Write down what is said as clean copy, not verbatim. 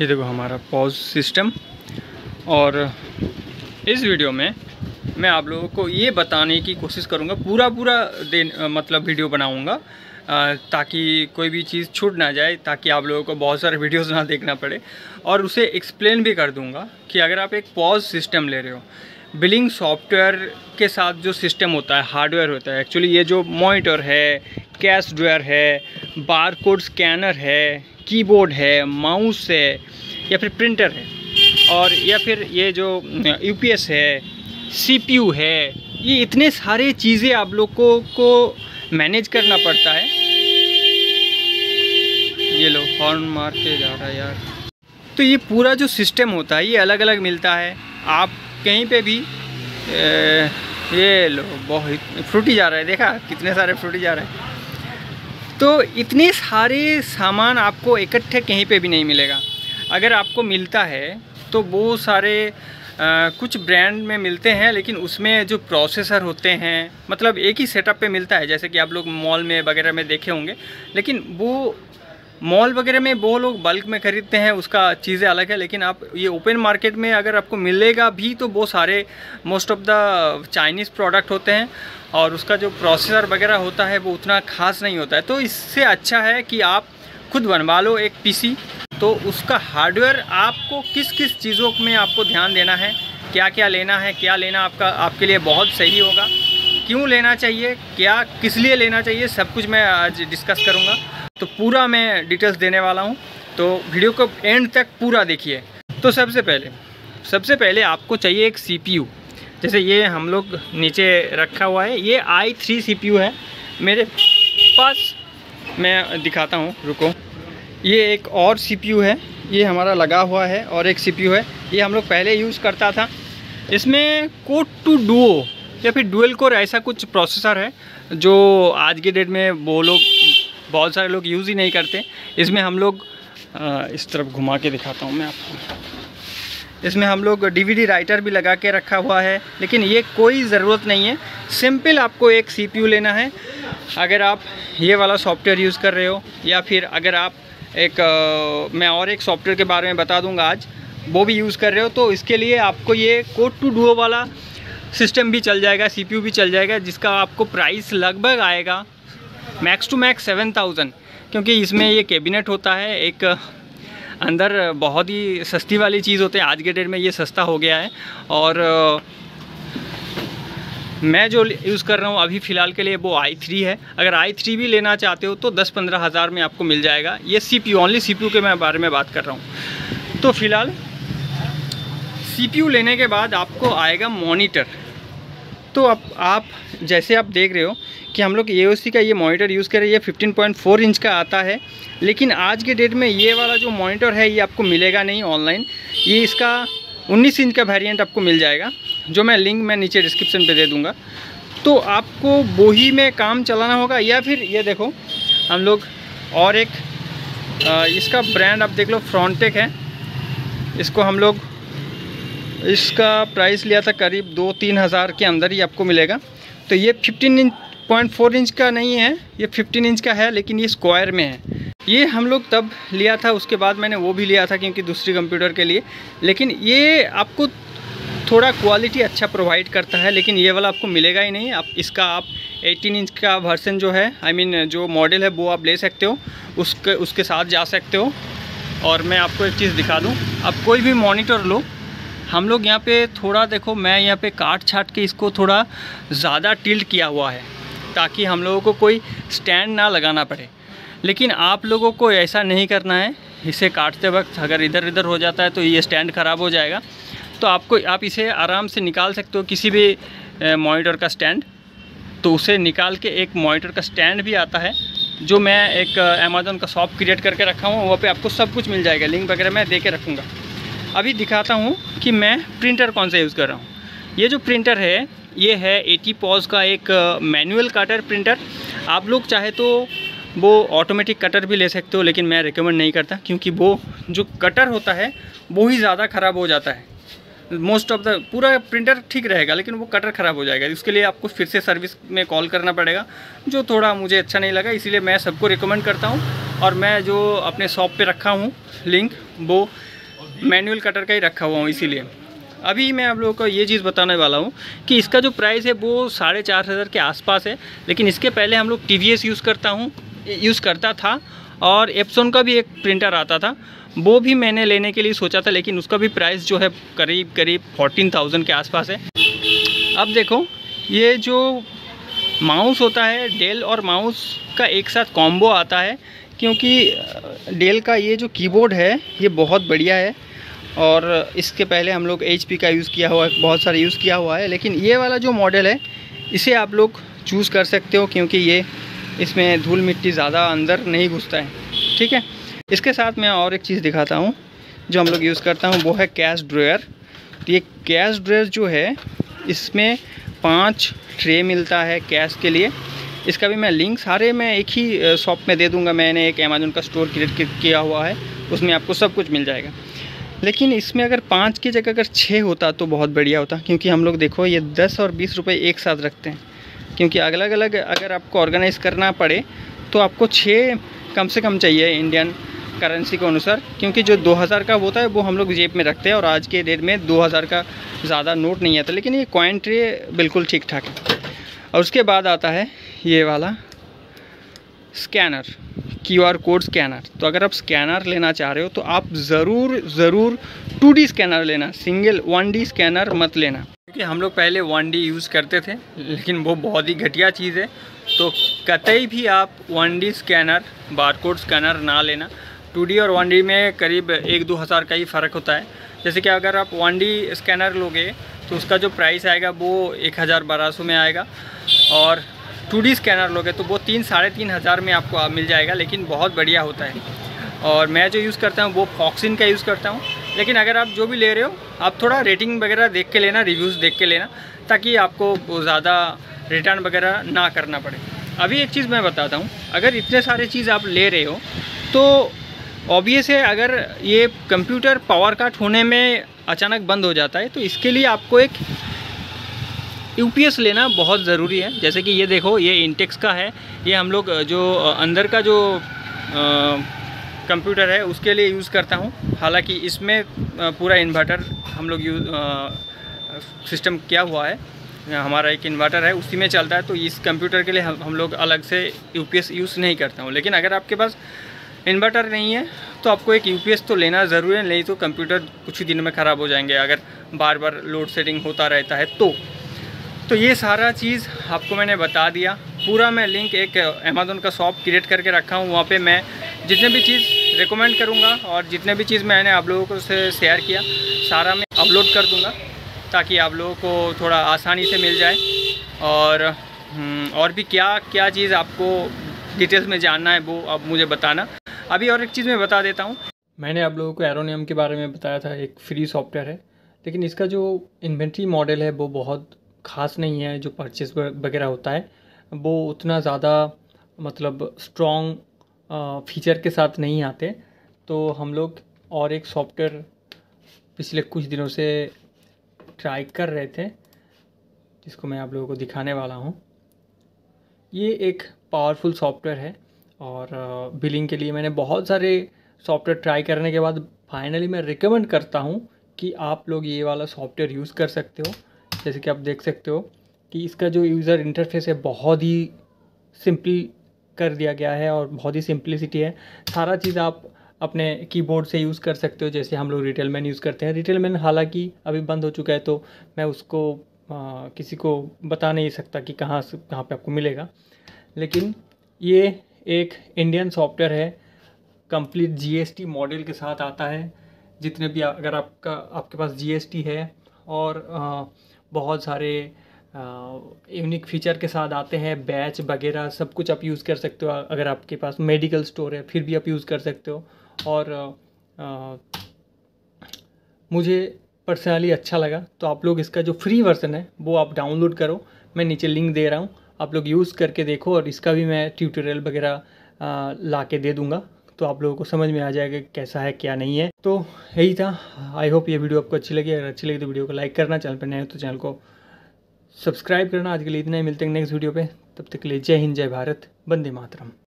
ये देखो हमारा पॉज सिस्टम। और इस वीडियो में मैं आप लोगों को ये बताने की कोशिश करूँगा, पूरा मतलब वीडियो बनाऊँगा ताकि कोई भी चीज़ छूट ना जाए, ताकि आप लोगों को बहुत सारे वीडियोस ना देखना पड़े। और उसे एक्सप्लेन भी कर दूँगा कि अगर आप एक पॉज सिस्टम ले रहे हो, बिलिंग सॉफ्टवेयर के साथ जो सिस्टम होता है, हार्डवेयर होता है एक्चुअली, ये जो मॉनिटर है, कैश ड्रायर है, बारकोड स्कैनर है, कीबोर्ड है, माउस है, या फिर प्रिंटर है, और या फिर ये जो यूपीएस है, सीपीयू है, ये इतने सारे चीज़ें आप लोगों को मैनेज करना पड़ता है। ये लो हॉर्न मार के जा रहा है यार। तो ये पूरा जो सिस्टम होता है ये अलग अलग मिलता है। आप कहीं पे भी ये लो बहुत फ्रूटी जा रहा है, देखा कितने सारे फ्रूटी जा रहे हैं। तो इतने सारे सामान आपको इकट्ठे कहीं पे भी नहीं मिलेगा। अगर आपको मिलता है तो वो सारे कुछ ब्रांड में मिलते हैं, लेकिन उसमें जो प्रोसेसर होते हैं मतलब एक ही सेटअप पे मिलता है, जैसे कि आप लोग मॉल में वगैरह में देखे होंगे। लेकिन वो मॉल वगैरह में वो लोग बल्क में ख़रीदते हैं, उसका चीज़ें अलग है। लेकिन आप ये ओपन मार्केट में अगर आपको मिलेगा भी तो वो सारे most of the Chinese product होते हैं, और उसका जो प्रोसेसर वगैरह होता है वो उतना खास नहीं होता है। तो इससे अच्छा है कि आप खुद बनवा लो एक पीसी। तो उसका हार्डवेयर आपको किस किस चीज़ों में आपको ध्यान देना है, क्या क्या लेना है, क्या लेना आपके लिए बहुत सही होगा, क्यों लेना चाहिए, क्या किस लिए लेना चाहिए, सब कुछ मैं आज डिस्कस करूँगा। तो पूरा मैं डिटेल्स देने वाला हूं, तो वीडियो को एंड तक पूरा देखिए। तो सबसे पहले आपको चाहिए एक सीपीयू। जैसे ये हम लोग नीचे रखा हुआ है, ये i3 सीपीयू है मेरे पास, मैं दिखाता हूं, रुको। ये एक और सीपीयू है, ये हमारा लगा हुआ है, और एक सीपीयू है ये हम लोग पहले यूज़ करता था। इसमें कोर टू डुओ या फिर डुअल कोर ऐसा कुछ प्रोसेसर है जो आज के डेट में वो लोग बहुत सारे लोग यूज़ ही नहीं करते। इसमें हम लोग इस तरफ घुमा के दिखाता हूँ मैं आपको। इसमें हम लोग डीवीडी राइटर भी लगा के रखा हुआ है, लेकिन ये कोई ज़रूरत नहीं है। सिंपल आपको एक सीपीयू लेना है। अगर आप ये वाला सॉफ्टवेयर यूज़ कर रहे हो, या फिर अगर आप एक मैं और एक सॉफ्टवेयर के बारे में बता दूँगा आज, वो भी यूज़ कर रहे हो, तो इसके लिए आपको ये कोर टू डुओ वाला सिस्टम भी चल जाएगा, सीपीयू भी चल जाएगा, जिसका आपको प्राइस लगभग आएगा मैक्स टू मैक्स 7000, क्योंकि इसमें ये कैबिनेट होता है एक अंदर, बहुत ही सस्ती वाली चीज़ होती है। आज के डेट में ये सस्ता हो गया है, और मैं जो यूज़ कर रहा हूँ अभी फ़िलहाल के लिए वो i3 है। अगर i3 भी लेना चाहते हो तो 10-15 हज़ार में आपको मिल जाएगा। ये सीपीयू, ओनली सीपीयू के मैं बारे में बात कर रहा हूँ। तो फ़िलहाल सीपीयू लेने के बाद आपको आएगा मोनीटर। तो आप जैसे आप देख रहे हो कि हम लोग AOC का ये मॉनिटर यूज़ कर रहे हैं, ये 15.4 इंच का आता है। लेकिन आज के डेट में ये वाला जो मॉनिटर है ये आपको मिलेगा नहीं ऑनलाइन, ये इसका 19 इंच का वेरिएंट आपको मिल जाएगा, जो मैं लिंक मैं नीचे डिस्क्रिप्शन पे दे दूँगा। तो आपको वो ही में काम चलाना होगा, या फिर ये देखो हम लोग और एक इसका ब्रांड आप देख लो, फ्रॉन्टेक है। इसको हम लोग इसका प्राइस लिया था करीब 2-3 हज़ार के अंदर ही आपको मिलेगा। तो ये 15.4 इंच का नहीं है, ये 15 इंच का है, लेकिन ये स्क्वायर में है। ये हम लोग तब लिया था, उसके बाद मैंने वो भी लिया था क्योंकि दूसरी कंप्यूटर के लिए। लेकिन ये आपको थोड़ा क्वालिटी अच्छा प्रोवाइड करता है, लेकिन ये वाला आपको मिलेगा ही नहीं। आप इसका 18 इंच का वर्सन जो है, आई मीन जो मॉडल है वो आप ले सकते हो, उसके साथ जा सकते हो। और मैं आपको एक चीज़ दिखा दूँ, आप कोई भी मॉनिटर लो, हम लोग यहाँ पे थोड़ा देखो, मैं यहाँ पे काट छाट के इसको थोड़ा ज़्यादा टिल्ट किया हुआ है ताकि हम लोगों को कोई स्टैंड ना लगाना पड़े। लेकिन आप लोगों को ऐसा नहीं करना है, इसे काटते वक्त अगर इधर इधर हो जाता है तो ये स्टैंड ख़राब हो जाएगा। तो आप इसे आराम से निकाल सकते हो, किसी भी मॉनिटर का स्टैंड। तो उसे निकाल के एक मॉनिटर का स्टैंड भी आता है, जो मैं एक Amazon का शॉप क्रिएट करके रखा हूँ, वहाँ पर आपको सब कुछ मिल जाएगा। लिंक वगैरह मैं दे के रखूँगा। अभी दिखाता हूँ कि मैं प्रिंटर कौन सा यूज़ कर रहा हूँ। ये जो प्रिंटर है ये है 80 पॉज का एक मैनुअल कटर प्रिंटर। आप लोग चाहे तो वो ऑटोमेटिक कटर भी ले सकते हो, लेकिन मैं रिकमेंड नहीं करता, क्योंकि वो जो कटर होता है वो ही ज़्यादा ख़राब हो जाता है। मोस्ट ऑफ द पूरा प्रिंटर ठीक रहेगा, लेकिन वो कटर ख़राब हो जाएगा। इसके लिए आपको फिर से सर्विस में कॉल करना पड़ेगा, जो थोड़ा मुझे अच्छा नहीं लगा। इसीलिए मैं सबको रिकमेंड करता हूँ और मैं जो अपने शॉप पे रखा हूँ लिंक, वो मैनुअल कटर का ही रखा हुआ हूँ। इसीलिए अभी मैं आप लोगों को ये चीज़ बताने वाला हूँ कि इसका जो प्राइस है वो 4,500 के आसपास है। लेकिन इसके पहले हम लोग TVS यूज़ करता था और एप्सोन का भी एक प्रिंटर आता था, वो भी मैंने लेने के लिए सोचा था, लेकिन उसका भी प्राइस जो है करीब 14,000 के आसपास है। अब देखो, ये जो माउस होता है, डेल और माउस का एक साथ कॉम्बो आता है, क्योंकि डेल का ये जो कीबोर्ड है ये बहुत बढ़िया है। और इसके पहले हम लोग HP का यूज़ किया हुआ है, बहुत सारे यूज़ किया हुआ है, लेकिन ये वाला जो मॉडल है इसे आप लोग चूज़ कर सकते हो, क्योंकि ये इसमें धूल मिट्टी ज़्यादा अंदर नहीं घुसता है। ठीक है, इसके साथ मैं और एक चीज़ दिखाता हूँ जो हम लोग यूज़ करता हूँ, वो है कैश ड्रायर। ये कैश ड्रायर जो है इसमें 5 ट्रे मिलता है कैश के लिए। इसका भी मैं लिंक सारे मैं एक ही शॉप में दे दूँगा। मैंने एक Amazon का स्टोर क्रिएट किया हुआ है, उसमें आपको सब कुछ मिल जाएगा। लेकिन इसमें अगर 5 की जगह अगर 6 होता तो बहुत बढ़िया होता, क्योंकि हम लोग देखो ये 10 और 20 रुपये एक साथ रखते हैं, क्योंकि अलग अलग अगर आपको ऑर्गेनाइज़ करना पड़े तो आपको 6 कम से कम चाहिए इंडियन करेंसी के अनुसार, क्योंकि जो 2000 का होता है वो हम लोग जेब में रखते हैं और आज के डेट में 2000 का ज़्यादा नोट नहीं आता। लेकिन ये कॉइन ट्रे बिल्कुल ठीक ठाक है। और उसके बाद आता है ये वाला स्कैनर, QR कोड स्कैनर। तो अगर आप स्कैनर लेना चाह रहे हो तो आप ज़रूर 2D स्कैनर लेना, सिंगल 1D स्कैनर मत लेना, क्योंकि हम लोग पहले 1D यूज़ करते थे लेकिन वो बहुत ही घटिया चीज़ है। तो कतई भी आप 1D स्कैनर, बारकोड स्कैनर ना लेना। 2D और 1D में करीब 1-2 हज़ार का ही फ़र्क होता है। जैसे कि अगर आप 1D स्कैनर लोगे तो उसका जो प्राइस आएगा वो 1,1200 में आएगा, और 2D स्कैनर लोगे तो वो 3-3,500 में आपको मिल जाएगा, लेकिन बहुत बढ़िया होता है। और मैं जो यूज़ करता हूँ वो फॉक्सिन का यूज़ करता हूँ। लेकिन अगर आप जो भी ले रहे हो आप थोड़ा रेटिंग वगैरह देख के लेना, रिव्यूज़ देख के लेना, ताकि आपको ज़्यादा रिटर्न वगैरह ना करना पड़े। अभी एक चीज़ मैं बताता हूँ, अगर इतने सारे चीज़ आप ले रहे हो तो ऑब्वियस है, अगर ये कंप्यूटर पावर कट होने में अचानक बंद हो जाता है तो इसके लिए आपको एक UPS लेना बहुत ज़रूरी है। जैसे कि ये देखो, ये इंटेक्स का है, ये हम लोग जो अंदर का जो कंप्यूटर है उसके लिए यूज़ करता हूँ। हालांकि इसमें पूरा इन्वर्टर हम लोग सिस्टम किया हुआ है, हमारा एक इन्वर्टर है उसी में चलता है, तो इस कंप्यूटर के लिए हम लोग अलग से UPS यूज़ नहीं करता हूँ। लेकिन अगर आपके पास इन्वर्टर नहीं है तो आपको एक UPS तो लेना ज़रूरी है, नहीं तो कंप्यूटर कुछ ही दिन में ख़राब हो जाएंगे, अगर बार बार लोड शेडिंग होता रहता है तो। तो ये सारा चीज़ आपको मैंने बता दिया पूरा। मैं लिंक एक Amazon का शॉप क्रिएट करके रखा हूँ, वहाँ पे मैं जितने भी चीज़ रिकमेंड करूँगा और जितने भी चीज़ मैंने आप लोगों को से शेयर किया सारा मैं अपलोड कर दूँगा, ताकि आप लोगों को थोड़ा आसानी से मिल जाए। और भी क्या क्या चीज़ आपको डिटेल्स में जानना है वो आप मुझे बताना। अभी और एक चीज़ मैं बता देता हूँ, मैंने आप लोगों को एरोनियम के बारे में बताया था, एक फ्री सॉफ्टवेयर है, लेकिन इसका जो इन्वेंट्री मॉडल है वो बहुत ख़ास नहीं है। जो परचेस वगैरह होता है वो उतना ज़्यादा मतलब स्ट्रॉन्ग फीचर के साथ नहीं आते। तो हम लोग और एक सॉफ्टवेयर पिछले कुछ दिनों से ट्राई कर रहे थे, जिसको मैं आप लोगों को दिखाने वाला हूँ। ये एक पावरफुल सॉफ्टवेयर है, और बिलिंग के लिए मैंने बहुत सारे सॉफ्टवेयर ट्राई करने के बाद फाइनली मैं रिकमेंड करता हूँ कि आप लोग ये वाला सॉफ्टवेयर यूज़ कर सकते हो। जैसे कि आप देख सकते हो कि इसका जो यूज़र इंटरफेस है बहुत ही सिंपल कर दिया गया है और बहुत ही सिंपलिसिटी है। सारा चीज़ आप अपने कीबोर्ड से यूज़ कर सकते हो, जैसे हम लोग रिटेल मैन यूज़ करते हैं। रिटेल मैन हालांकि अभी बंद हो चुका है, तो मैं उसको किसी को बता नहीं सकता कि कहाँ पे आपको मिलेगा। लेकिन ये एक इंडियन सॉफ्टवेयर है, कंप्लीट GST मॉडल के साथ आता है। जितने भी अगर आपके पास GST है, और बहुत सारे यूनिक फीचर के साथ आते हैं, बैच वगैरह सब कुछ आप यूज़ कर सकते हो। अगर आपके पास मेडिकल स्टोर है फिर भी आप यूज़ कर सकते हो। और मुझे पर्सनली अच्छा लगा, तो आप लोग इसका जो फ्री वर्जन है वो आप डाउनलोड करो, मैं नीचे लिंक दे रहा हूँ, आप लोग यूज़ करके देखो। और इसका भी मैं ट्यूटोरियल वगैरह ला के दे दूँगा, तो आप लोगों को समझ में आ जाएगा कैसा है क्या नहीं है। तो यही था, आई होप ये वीडियो आपको अच्छी लगी। अगर अच्छी लगी तो वीडियो को लाइक करना, चैनल पर नए हो तो चैनल को सब्सक्राइब करना। आज के लिए इतना ही, मिलते हैं नेक्स्ट वीडियो पे। तब तक के लिए जय हिंद, जय भारत, वंदे मातरम।